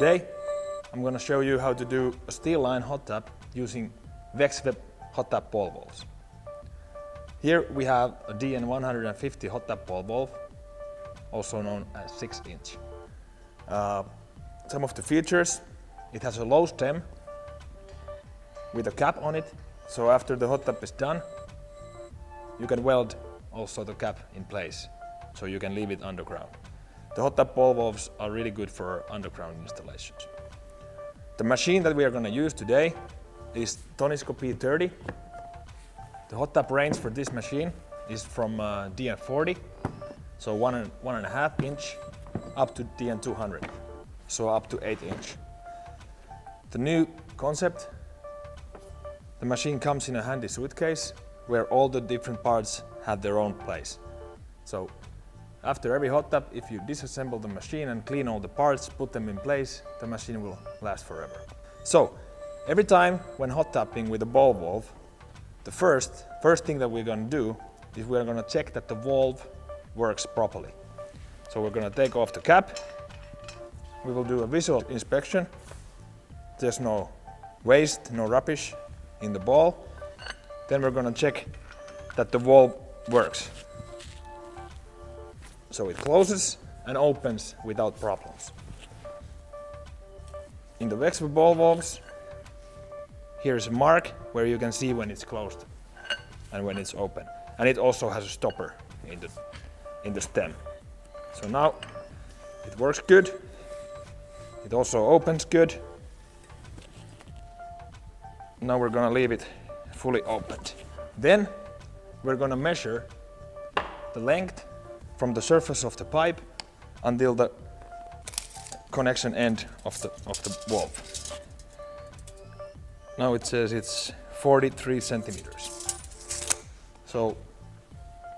Today I'm going to show you how to do a steel line hot tap using Vexve hot tap ball valves. Here we have a DN150 hot tap ball valve, also known as 6-inch. Some of the features: it has a low stem with a cap on it, so after the hot tap is done, you can weld also the cap in place, so you can leave it underground. The hot tap ball valves are really good for underground installations. The machine that we are going to use today is Tonisco P30. The hot tap range for this machine is from DN40, so 1.5 inch, up to DN200, so up to 8 inch. The new concept: the machine comes in a handy suitcase where all the different parts have their own place. So after every hot tap, if you disassemble the machine and clean all the parts, put them in place, the machine will last forever. So every time when hot tapping with a ball valve, the first thing that we're going to do is we're going to check that the valve works properly. So we're going to take off the cap, we will do a visual inspection, there's no waste, no rubbish in the ball. Then we're going to check that the valve works. So it closes and opens without problems. In the Vexve ball valves, here's a mark where you can see when it's closed and when it's open. And it also has a stopper in the stem. So now it works good. It also opens good. Now we're going to leave it fully opened. Then we're going to measure the length from the surface of the pipe until the connection end of the valve. Now it says it's 43 centimeters. So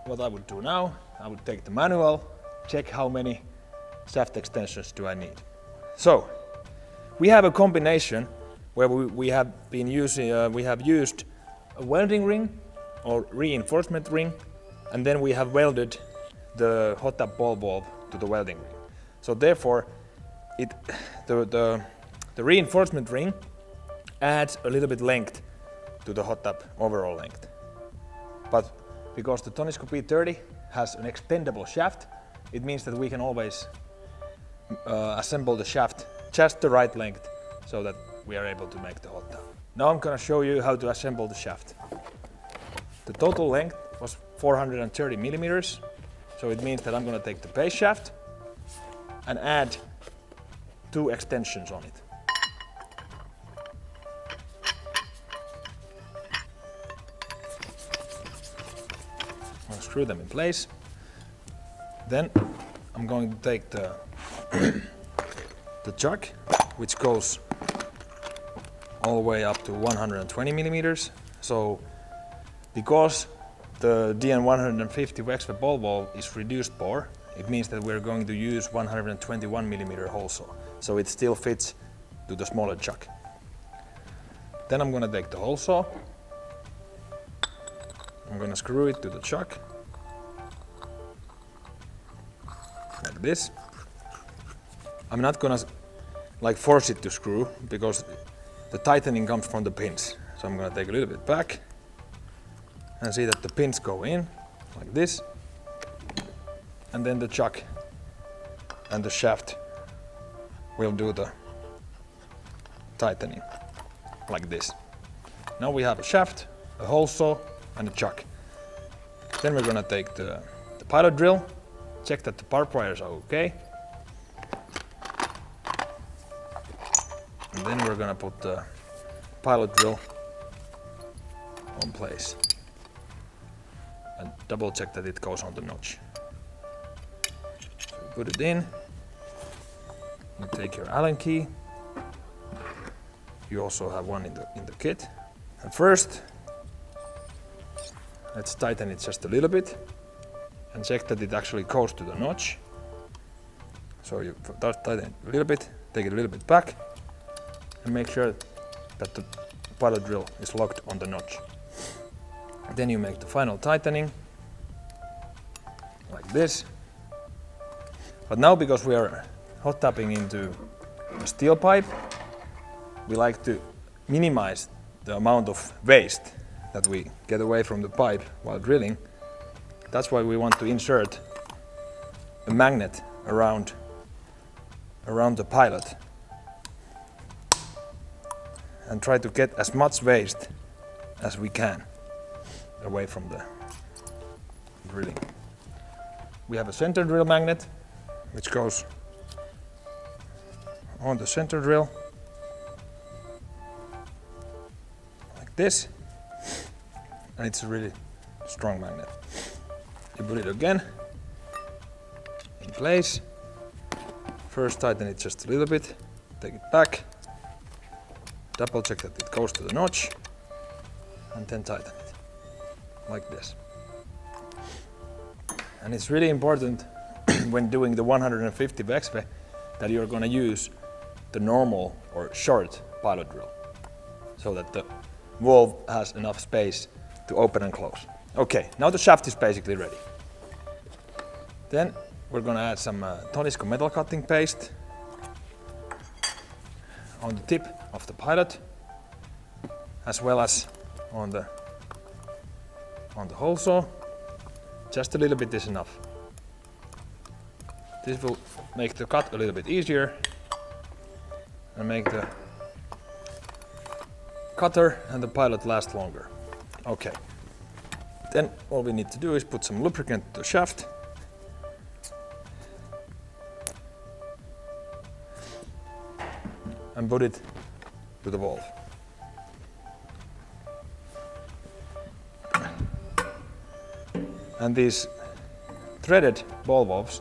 what I would do now, I would take the manual, check how many shaft extensions do I need. So we have a combination where we have used a welding ring or reinforcement ring, and then we have welded the hot tap ball valve to the welding ring. So therefore, the reinforcement ring adds a little bit length to the hot tap overall length. But because the Tonisco P30 has an extendable shaft, it means that we can always assemble the shaft just the right length so that we are able to make the hot tap. Now I'm going to show you how to assemble the shaft. The total length was 430 millimeters. So it means that I'm going to take the base shaft and add 2 extensions on it. I'll screw them in place. Then I'm going to take the, the chuck, which goes all the way up to 120 millimeters. So because the DN150 Vexve ball valve is reduced bore, it means that we're going to use 121 millimeter hole saw, so it still fits to the smaller chuck. Then I'm going to take the hole saw, I'm going to screw it to the chuck, like this. I'm not going to force it to screw, because the tightening comes from the pins. So I'm going to take a little bit back and see that the pins go in, like this. And then the chuck and the shaft will do the tightening, like this. Now we have a shaft, a hole saw, and a chuck. Then we're gonna take the pilot drill, check that the barb wires are okay. And then we're gonna put the pilot drill on place. And double check that it goes on the notch. So put it in, you take your Allen key, you also have one in the kit. And first, let's tighten it just a little bit and check that it actually goes to the notch. So you tighten it a little bit, take it a little bit back, and make sure that the pilot drill is locked on the notch. Then you make the final tightening, like this. But now, because we are hot tapping into steel pipe, we like to minimize the amount of waste that we get away from the pipe while drilling. That's why we want to insert a magnet around the pilot and try to get as much waste as we can away from the drilling. We have a center drill magnet which goes on the center drill like this, and it's a really strong magnet. You put it again in place, first tighten it just a little bit, take it back, double check that it goes to the notch, and then tighten it like this. And it's really important when doing the 150 Vexve that you're going to use the normal or short pilot drill so that the valve has enough space to open and close. Okay, now the shaft is basically ready. Then we're going to add some Tonisco metal cutting paste on the tip of the pilot as well as on the hole saw. Just a little bit is enough. This will make the cut a little bit easier and make the cutter and the pilot last longer. Okay, then all we need to do is put some lubricant to the shaft. And put it to the valve. And these threaded ball valves,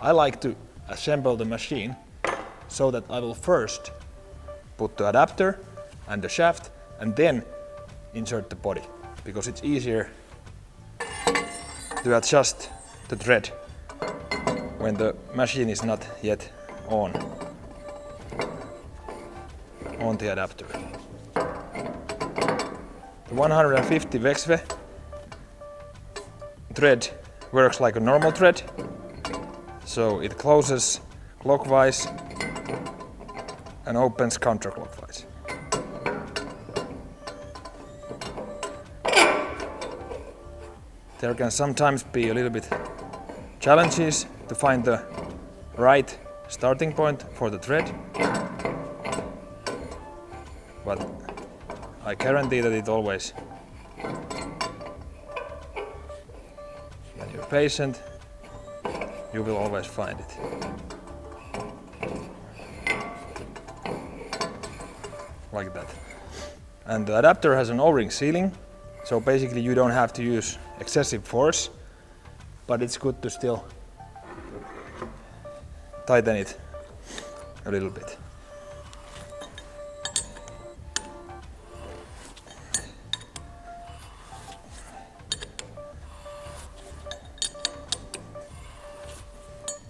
I like to assemble the machine so that I will first put the adapter and the shaft and then insert the body, because it's easier to adjust the thread when the machine is not yet on the adapter. The 150 Vexve thread works like a normal thread, so it closes clockwise and opens counterclockwise. There can sometimes be a little bit challenges to find the right starting point for the thread, but I guarantee that it always, when you're patient, you will always find it. Like that. And the adapter has an O-ring sealing, so basically you don't have to use excessive force, but it's good to still tighten it a little bit.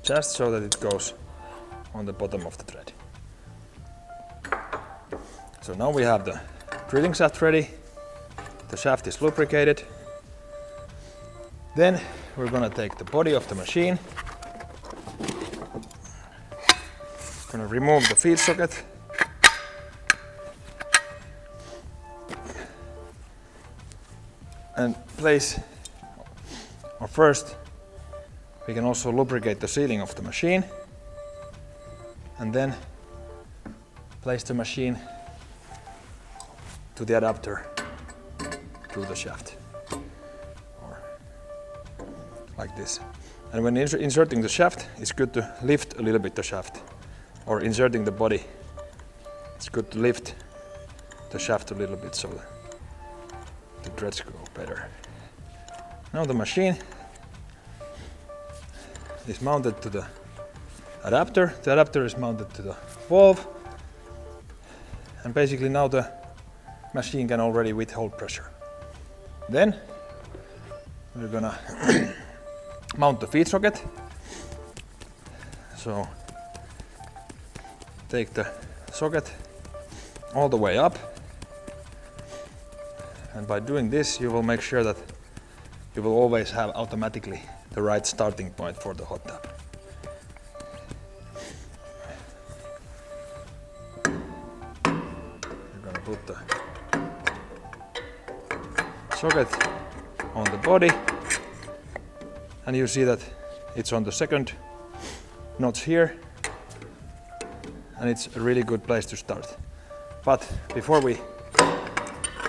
Just so that it goes on the bottom of the thread. So now we have the drilling shaft ready, the shaft is lubricated. Then we're gonna take the body of the machine, gonna remove the feed socket, and place, or first, we can also lubricate the sealing of the machine and then place the machine to the adapter through the shaft, or like this. And when inserting the shaft, it's good to lift a little bit the shaft, or inserting the body, it's good to lift the shaft a little bit so the threads go better. Now the machine is mounted to the adapter. The adapter is mounted to the valve, and basically now the machine can already withhold pressure. Then we're gonna mount the feed socket. So take the socket all the way up, and by doing this you will make sure that you will always have automatically the right starting point for the hot tap. put the socket on the body, and you see that it's on the second notch here, and it's a really good place to start. But before we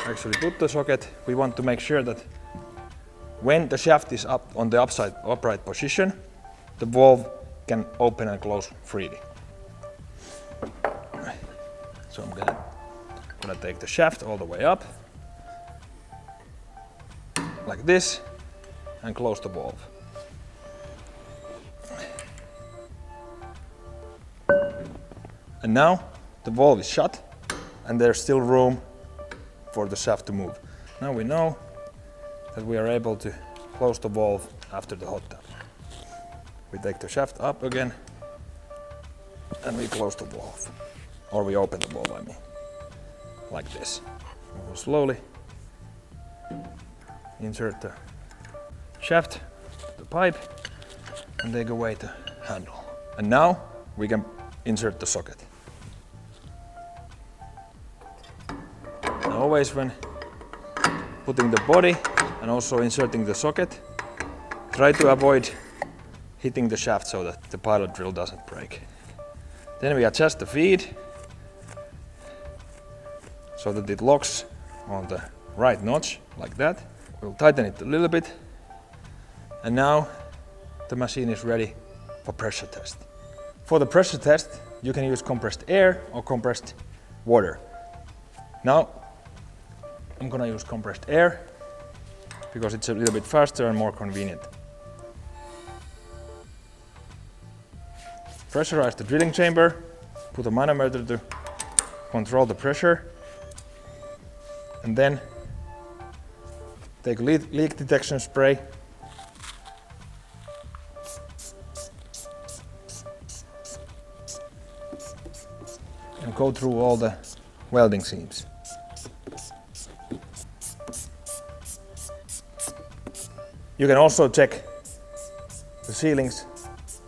actually put the socket, we want to make sure that when the shaft is up on the upright position, the valve can open and close freely. So I'm gonna take the shaft all the way up, like this, and close the valve. And now the valve is shut, and there's still room for the shaft to move. Now we know that we are able to close the valve after the hot tap. We take the shaft up again, and we close the valve. Or we open the valve, I mean, like this. We'll slowly insert the shaft, the pipe, and take away the handle. And now we can insert the socket. And always when putting the body and also inserting the socket, try to avoid hitting the shaft so that the pilot drill doesn't break. Then we adjust the feed so that it locks on the right notch, like that. We'll tighten it a little bit, and now the machine is ready for pressure test. For the pressure test, you can use compressed air or compressed water. Now I'm gonna use compressed air because it's a little bit faster and more convenient. Pressurize the drilling chamber, put a manometer to control the pressure, and then take leak detection spray and go through all the welding seams. You can also check the sealings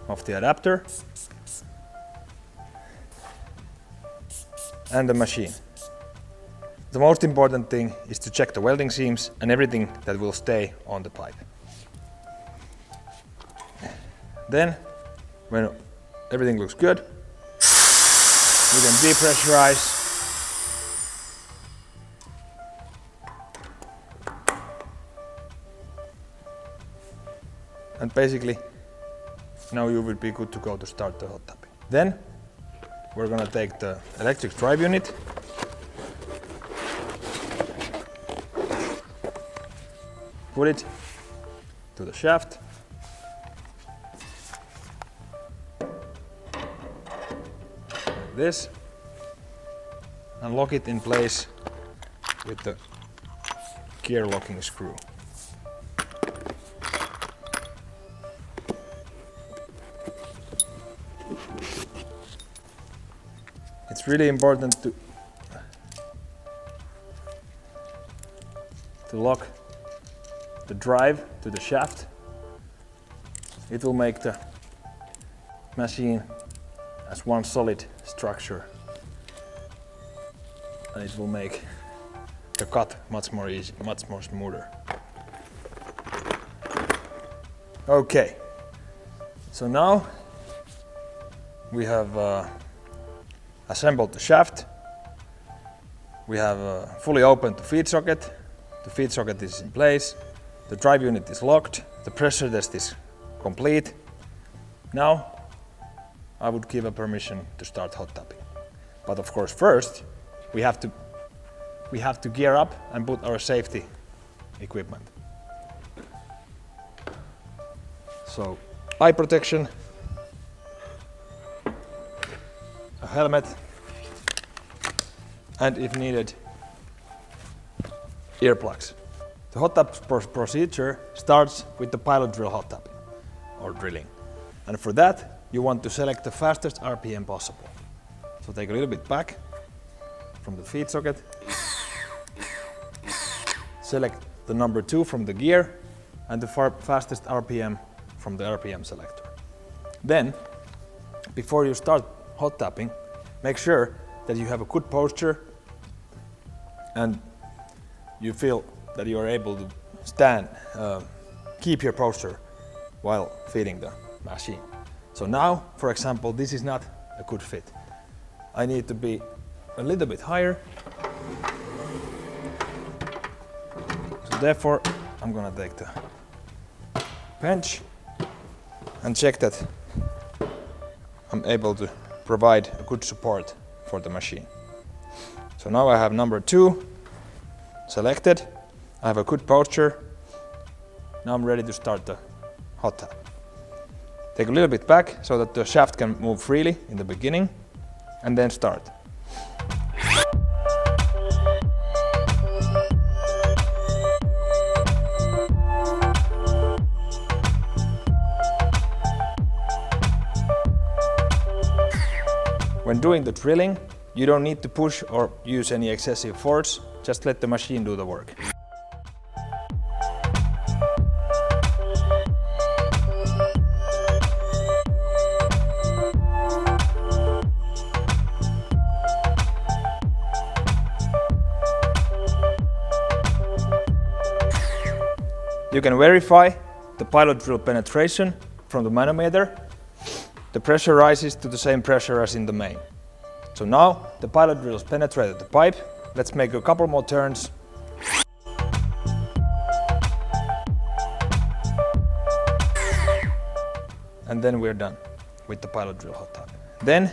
of the adapter and the machine. The most important thing is to check the welding seams and everything that will stay on the pipe. Then, when everything looks good, we can depressurize and basically now you will be good to go to start the hot tapping. Then we're gonna take the electric drive unit . Put it to the shaft. Like this. And lock it in place with the gear locking screw. It's really important to lock the drive to the shaft. It will make the machine as one solid structure, and it will make the cut much more easy, much more smoother. Okay, so now we have assembled the shaft. We have fully opened the feed socket. The feed socket is in place. The drive unit is locked, the pressure test is complete. Now I would give a permission to start hot tapping. But of course first we have to gear up and put our safety equipment. So eye protection, a helmet, and if needed, earplugs. The hot tap procedure starts with the pilot drill hot tapping, or drilling. And for that, you want to select the fastest RPM possible. So take a little bit back from the feed socket. Select the number 2 from the gear and the fastest RPM from the RPM selector. Then, before you start hot tapping, make sure that you have a good posture and you feel that you are able to stand, keep your posture while feeding the machine. So now, for example, this is not a good fit. I need to be a little bit higher. So therefore, I'm gonna take the bench and check that I'm able to provide a good support for the machine. So now I have number 2 selected. I have a good posture. Now I'm ready to start the hot tap. Take a little bit back so that the shaft can move freely in the beginning, and then start. When doing the drilling, you don't need to push or use any excessive force, just let the machine do the work. You can verify the pilot drill penetration from the manometer. The pressure rises to the same pressure as in the main. So now the pilot drill has penetrated the pipe. Let's make a couple more turns. And then we're done with the pilot drill hot tap. Then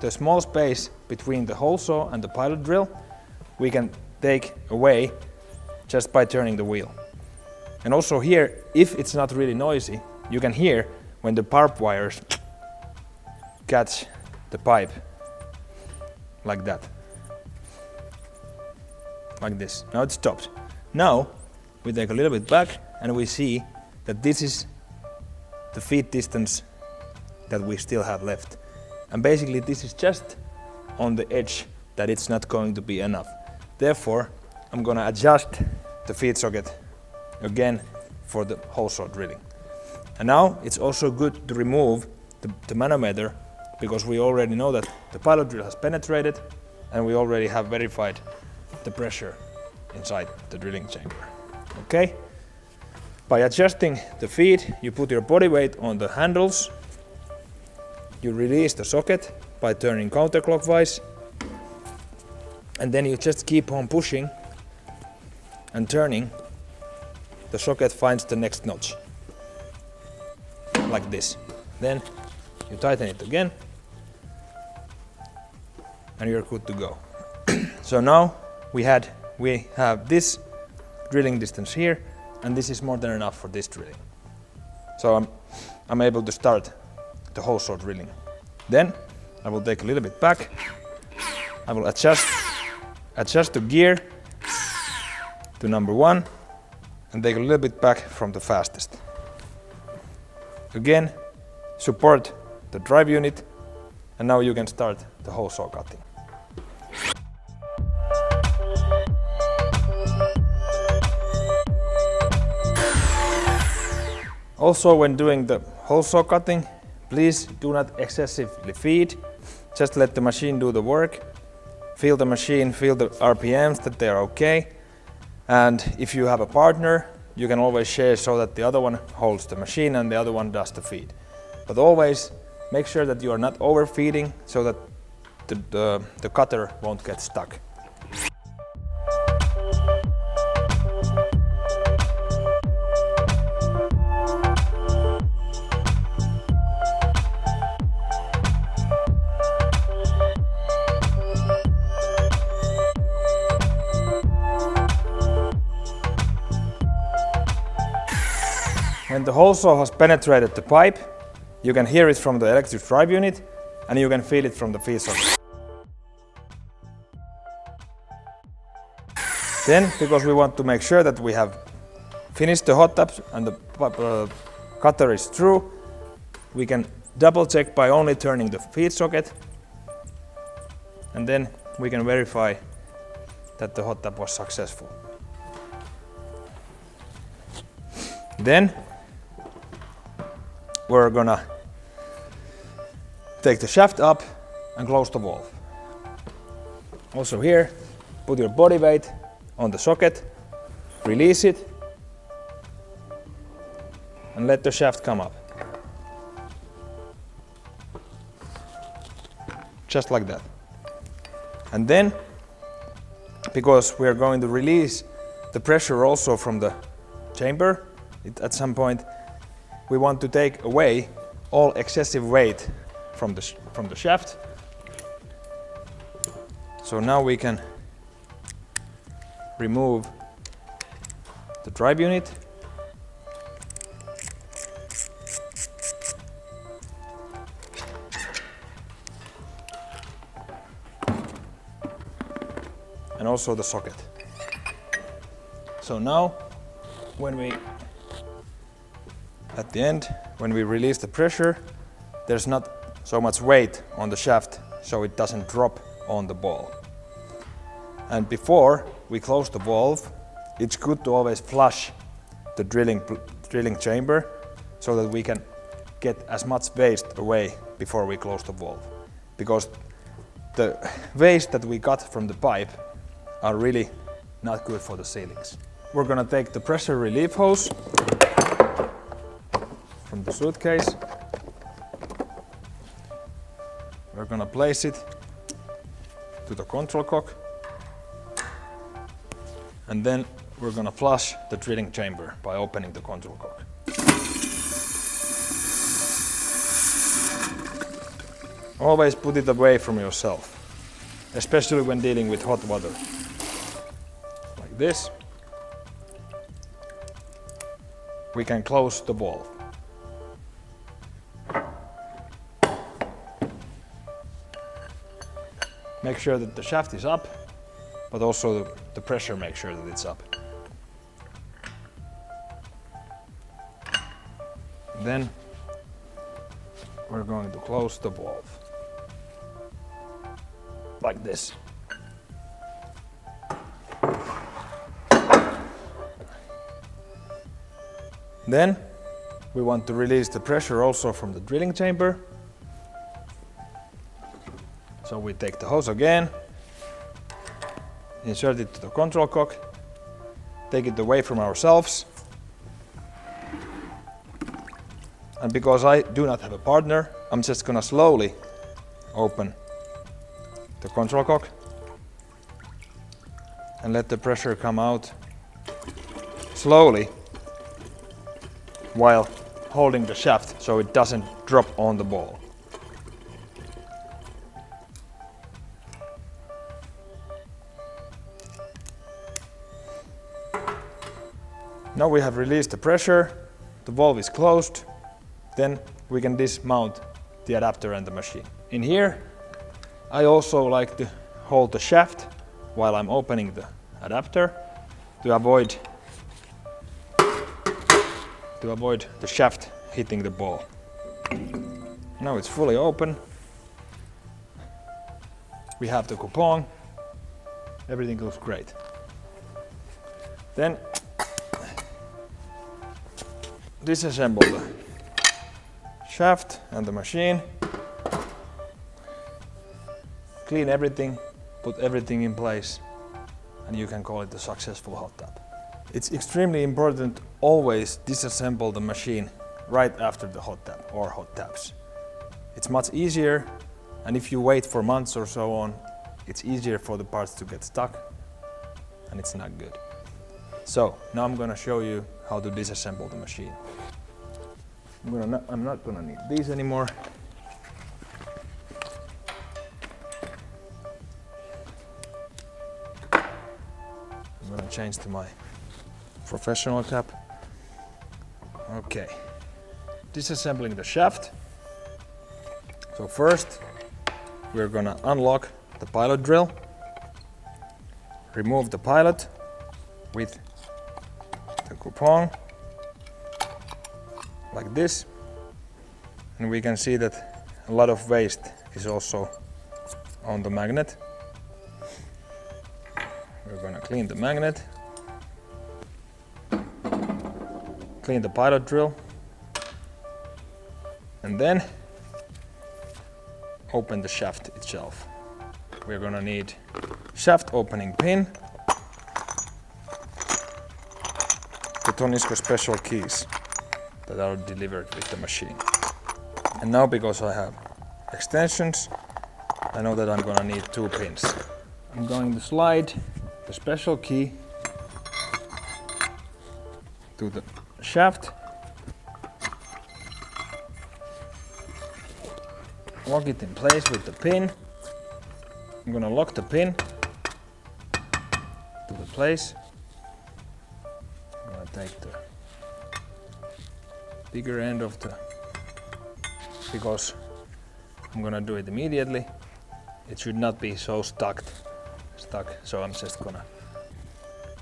the small space between the hole saw and the pilot drill we can take away just by turning the wheel. And also here, if it's not really noisy, you can hear when the barbed wires catch the pipe, like that, like this. Now it stopped. Now we take a little bit back and we see that this is the feed distance that we still have left. And basically this is just on the edge that it's not going to be enough. Therefore, I'm gonna adjust the feed socket again for the hole saw drilling. And now it's also good to remove the manometer, because we already know that the pilot drill has penetrated and we already have verified the pressure inside the drilling chamber. Okay? By adjusting the feed, you put your body weight on the handles, you release the socket by turning counterclockwise, and then you just keep on pushing and turning. The socket finds the next notch, like this. Then you tighten it again, and you're good to go. So now we have this drilling distance here, and this is more than enough for this drilling. So I'm able to start the hole saw drilling. Then I will take a little bit back. I will adjust the gear to number 1. And take a little bit back from the fastest. Again, support the drive unit, and now you can start the hole saw cutting. Also, when doing the hole saw cutting, please do not excessively feed. Just let the machine do the work. Feel the machine, feel the RPMs, that they are okay. And if you have a partner, you can always share so that the other one holds the machine and the other one does the feed. But always make sure that you are not overfeeding so that the cutter won't get stuck. When the hole saw has penetrated the pipe, you can hear it from the electric drive unit, and you can feel it from the feed socket. Then, because we want to make sure that we have finished the hot taps and the cutter is through, we can double check by only turning the feed socket, and then we can verify that the hot tap was successful. Then we're gonna take the shaft up and close the valve. Also here, put your body weight on the socket, release it, and let the shaft come up. Just like that. And then, because we are going to release the pressure also from the chamber, at some point we want to take away all excessive weight from the shaft. So now we can remove the drive unit. And also the socket. So now, at the end, when we release the pressure, there's not so much weight on the shaft, so it doesn't drop on the ball. And before we close the valve, it's good to always flush the drilling chamber so that we can get as much waste away before we close the valve. Because the waste that we got from the pipe are really not good for the sealings. We're gonna take the pressure relief hose from the suitcase. We're gonna place it to the control cock, and then we're gonna flush the drilling chamber by opening the control cock. Always put it away from yourself, especially when dealing with hot water. Like this. We can close the valve. Make sure that the shaft is up, but also the pressure, make sure that it's up. Then we're going to close the valve. Like this. Then we want to release the pressure also from the drilling chamber. So we take the hose again, insert it to the control cock, take it away from ourselves. And because I do not have a partner, I'm just gonna slowly open the control cock and let the pressure come out slowly, while holding the shaft so it doesn't drop on the ball. Now we have released the pressure, the valve is closed, then we can dismount the adapter and the machine. In here, I also like to hold the shaft while I'm opening the adapter to avoid the shaft hitting the ball. Now it's fully open. We have the coupon. Everything looks great. Then disassemble the shaft and the machine. Clean everything, put everything in place, and you can call it a successful hot tub. It's extremely important always disassemble the machine right after the hot tub or hot tubs. It's much easier, and if you wait for months or so on, it's easier for the parts to get stuck, and it's not good. So now I'm gonna show you how to disassemble the machine. I'm not gonna need these anymore. I'm gonna change to my professional cap. Okay, disassembling the shaft. So first, we're gonna unlock the pilot drill, remove the pilot with the coupon, like this. And we can see that a lot of waste is also on the magnet. We're gonna clean the magnet. Clean the pilot drill, and then open the shaft itself. We're gonna need shaft opening pin, the Tonisco special keys that are delivered with the machine. And now, because I have extensions, I know that I'm gonna need two pins. I'm going to slide the special key to the shaft, lock it in place with the pin. I'm gonna lock the pin to the place. I'm gonna take the bigger end of the, because I'm gonna do it immediately. It should not be so stuck, so I'm just gonna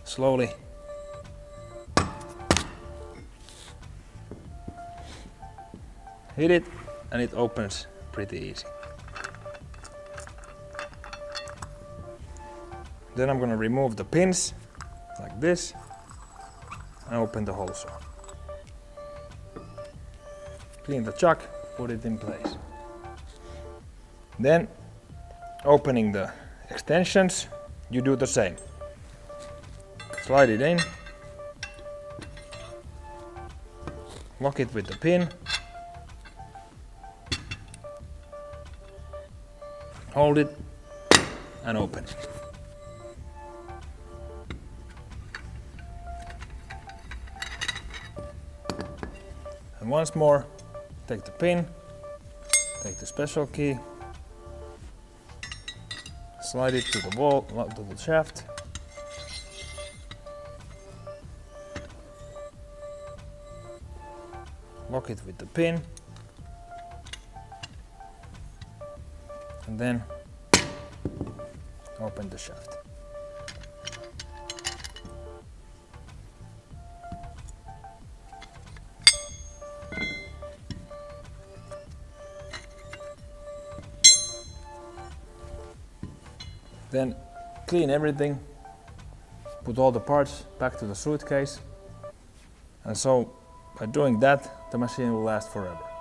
slowly hit it, and it opens pretty easy. Then I'm gonna remove the pins like this and open the hole saw. Clean the chuck, put it in place. Then, opening the extensions, you do the same. Slide it in, lock it with the pin, hold it and open it. And once more, take the pin, take the special key, slide it to the wall, to the shaft. Lock it with the pin. And then open the shaft. Then clean everything, put all the parts back to the suitcase, and so by doing that, the machine will last forever.